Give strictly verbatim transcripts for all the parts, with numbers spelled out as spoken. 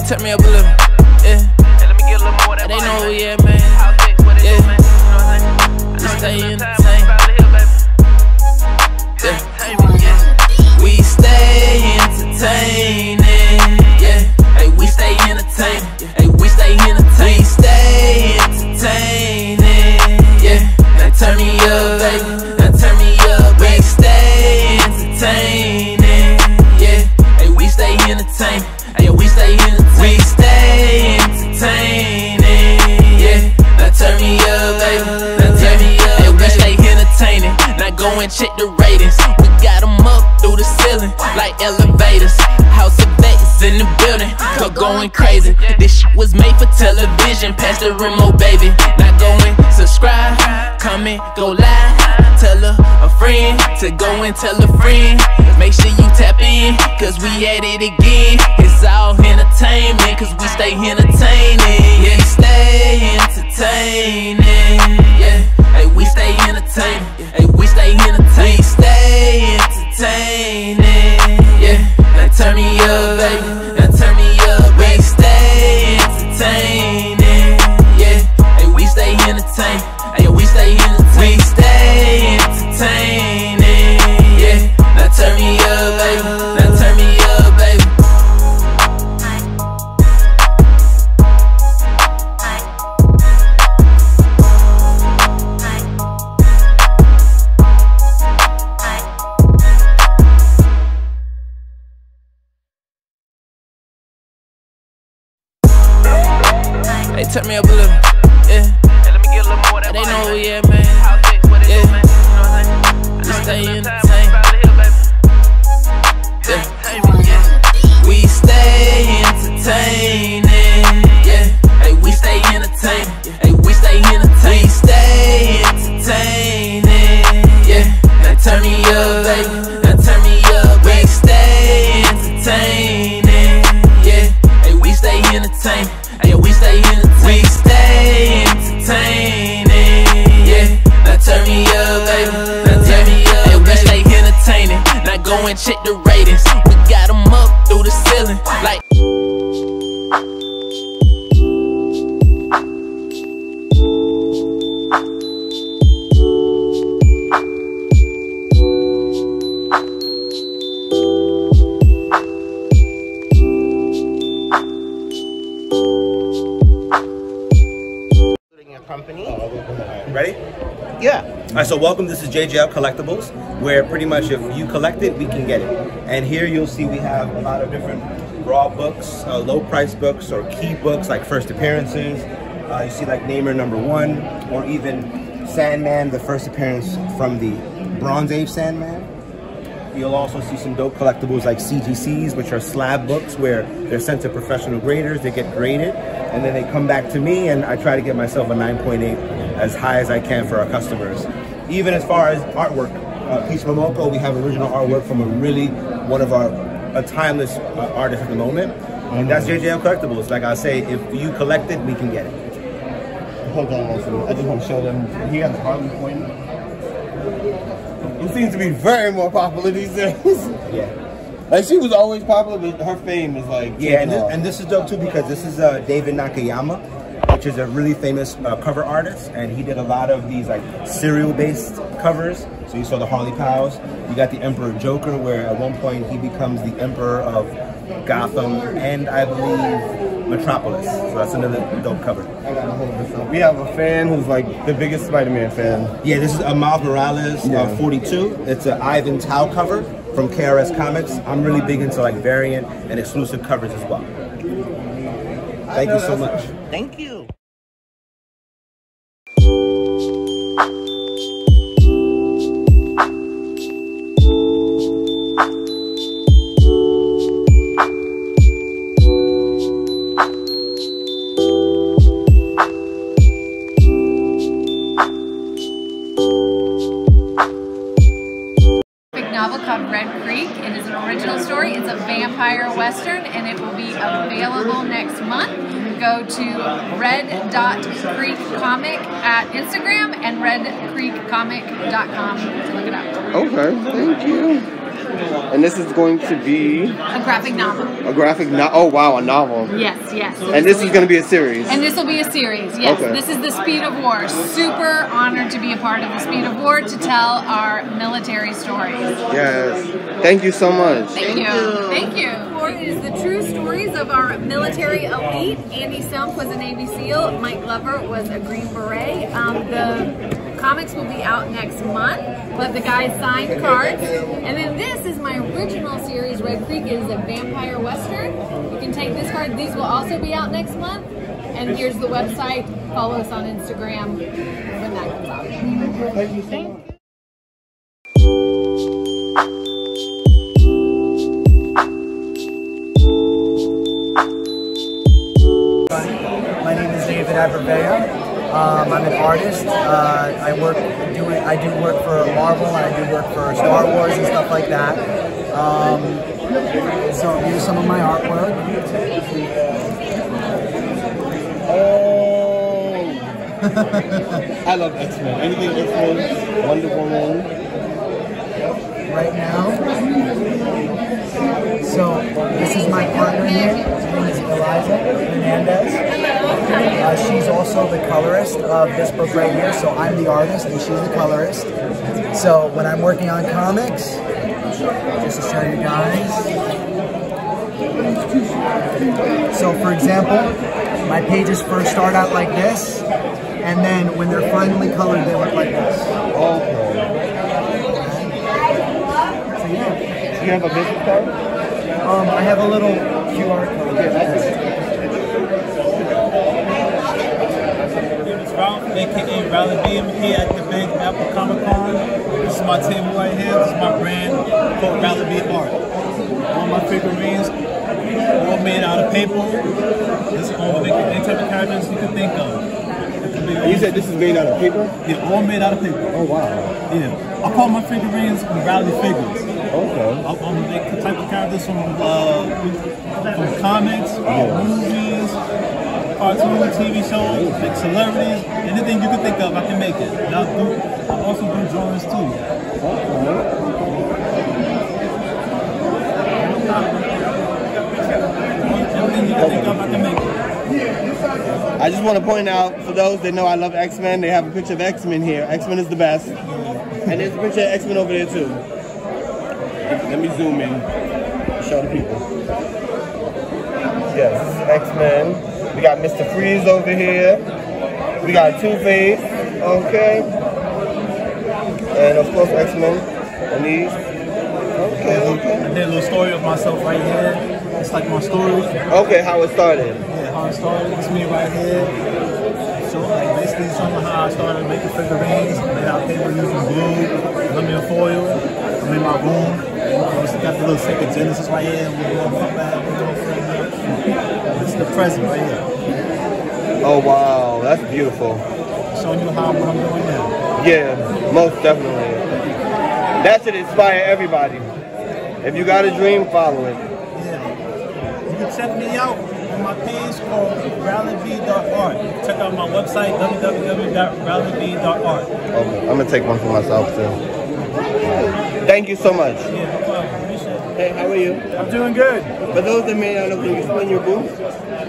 Hey, turn me up a little, yeah. Hey, let me get a little more of that. They know who we at, man. Yeah, I stay in the tank. Yeah, we stay entertaining. Yeah, hey, we stay entertaining. Hey, we stay entertaining. We stay entertaining. Yeah, now turn me up, baby. Now turn me up. We stay entertaining. Yeah, hey, we stay entertaining. Hey, we stay entertaining. We stay entertaining. Yeah, now turn me up, baby. Now turn me up. Hey, we stay entertaining. Now go and check the ratings. We got them up through the ceiling like elevators. House of Vegas in the building, go going crazy. This shit was made for television. Pass the remote, baby. Now go and subscribe, comment, go live. Tell a, a friend to go and tell a friend. Make sure you tap in, cause we at it again. It's all entertainment, cause we stay entertaining. Yeah, we stay entertaining. Yeah, hey, we stay entertaining. Hey, we stay entertaining. We stay entertaining. Yeah, now turn me up, baby. Now turn me up. We stay entertaining. Yeah, hey, we stay entertaining. Hey, we stay entertaining. We stay entertaining, yeah. Now turn me up, baby. Now turn me up, baby. Hey, turn me up a little, yeah. Hey, let me get a little more of that. They know who we at, man. Stay in the tank. Yeah. We stay entertaining. Yeah. Hey, we stay entertaining. Hey, we stay entertaining. We stay entertaining. Yeah. Now turn me up, baby. Now turn me up. We stay entertaining. Yeah. Hey, we stay entertaining. Hey, we stay entertaining. We stay entertaining. Yeah. Now turn me up, baby. Now go and check the ratings. We got them up through the ceiling like. Company. Ready? Yeah. Alright, so welcome. This is J J L Collectibles, where pretty much if you collect it, we can get it. And here you'll see we have a lot of different raw books, uh, low price books, or key books like first appearances. Uh, you see like Namor number one, or even Sandman, the first appearance from the Bronze Age Sandman. You'll also see some dope collectibles like C G Cs, which are slab books where they're sent to professional graders, they get graded, and then they come back to me and I try to get myself a nine point eight. As high as I can for our customers. Even as far as artwork, uh, Peace Momoko, we have original artwork from a really, one of our, a timeless uh, artist at the moment. And that's J J L Collectibles. Like I say, if you collect it, we can get it. Hold on one second, I just want to show them. He has Harley Quinn. Who seems to be very more popular these days. Yeah. Like, she was always popular, but her fame is like... Yeah, and this, and this is dope too, because this is uh, David Nakayama, which is a really famous uh, cover artist, and he did a lot of these like serial-based covers. So you saw the Harley Pows, you got the Emperor Joker, where at one point he becomes the Emperor of Gotham and I believe Metropolis. So that's another dope cover. I gotta hold this up. We have a fan who's like the biggest Spider-Man fan. Yeah, this is a Miles Morales yeah. uh, forty-two. It's an Ivan Tao cover from K R S Comics. I'm really big into like variant and exclusive covers as well. Thank you so much. Thank you. Novel called Red Creek. It is an original story. It's a vampire western, and it will be available next month. Go to red dot creek comic at Instagram and red creek comic dot com to look it up. Okay, thank you. And this is going to be... A graphic novel. A graphic novel. Oh, wow, a novel. Yes, yes. And this is going to be a series. And this will be a series, yes. Okay. This is the Speed of War. Super honored to be a part of the Speed of War to tell our military stories. Yes. Thank you so much. Thank you. Thank you. Thank you. Is the true stories of our military elite. Andy Stump was a Navy SEAL. Mike Glover was a Green Beret. Um, the comics will be out next month, but the guys signed cards. And then this is my original series, Red Creek. It is a vampire western. You can take this card. These will also be out next month. And here's the website. Follow us on Instagram when that comes out. Thank you. Thank you. My name is David Averbea. Um, I'm an artist. Uh, I work, do I do work for Marvel. I do work for Star Wars and stuff like that. Um, so here's some of my artwork. Oh, I love X Men. Anything X Men, Wonder Woman. Right now. So this is my partner here. Her name is Eliza Hernandez. Uh, she's also the colorist of this book right here, so I'm the artist and she's the colorist. So when I'm working on comics, just to show you guys. So for example, my pages first start out like this, and then when they're finally colored, they look like this. Okay. So yeah. Do you have a business card? Um, I have a little Q R code. Yeah, that's it. Ralph, a k a. Rally B M P at the Big Apple Comic Con. This is my table right here. This is my brand called Rally B Art. All my figurines, all made out of paper. This is all made any type of characters you can think of. You said this is made out of paper? Yeah, all made out of paper. Oh, wow. Yeah. I call my figurines Rally figures. Okay. I, I make the type of characters from, uh, from comics, yeah. movies, cartoons, T V shows, big celebrities, anything you can think of, I can make it. And I do, I also do drawings too. Everything you can think of, I can make it. I just want to point out, for those that know I love X-Men, they have a picture of X-Men here. X-Men is the best. And there's a picture of X-Men over there too. Let me zoom in, show the people. Yes, X-Men. We got Mister Freeze over here. We got Two-Face, okay. And of course X-Men, and these. Okay, okay. I did a little story of myself right here. It's like my story. Okay, how it started. Yeah, how it started. It's me right here. So like basically showing how I started making figurines. I made out paper using glue, aluminum foil. I'm in my room. I also got the little Sacred Genesis right here. We're going back. It's the present right here. Oh wow, that's beautiful. Showing you how what I'm doing now. Yeah, most definitely. That should inspire everybody. If you got a dream, follow it. Yeah. You can check me out on my page called rally b dot art. Check out my website, w w w dot rally b dot art. Okay, I'm gonna take one for myself too. Thank you so much. Yeah, no problem. Hey, how are you? I'm doing good. For those that may not know, can you explain your booth?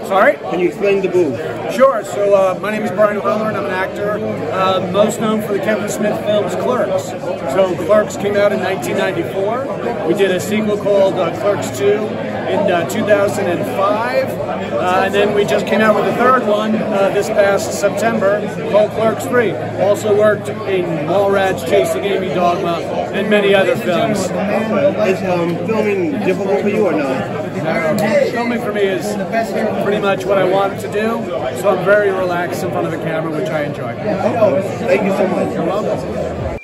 Sorry? Can you explain the booth? Sure. So uh, my name is Brian Butler and I'm an actor, uh, most known for the Kevin Smith films Clerks. So Clerks came out in nineteen ninety-four. We did a sequel called uh, Clerks two in uh, two thousand five. Uh, and then we just came out with a third one uh, this past September called Clerks three. Also worked in Mallrats, Chasing Amy, Dogma, and many other films. It's, um, Filming difficult for you or not? No. Filming for me is pretty much what I wanted to do, so I'm very relaxed in front of the camera, which I enjoy. Thank you so much. You're welcome.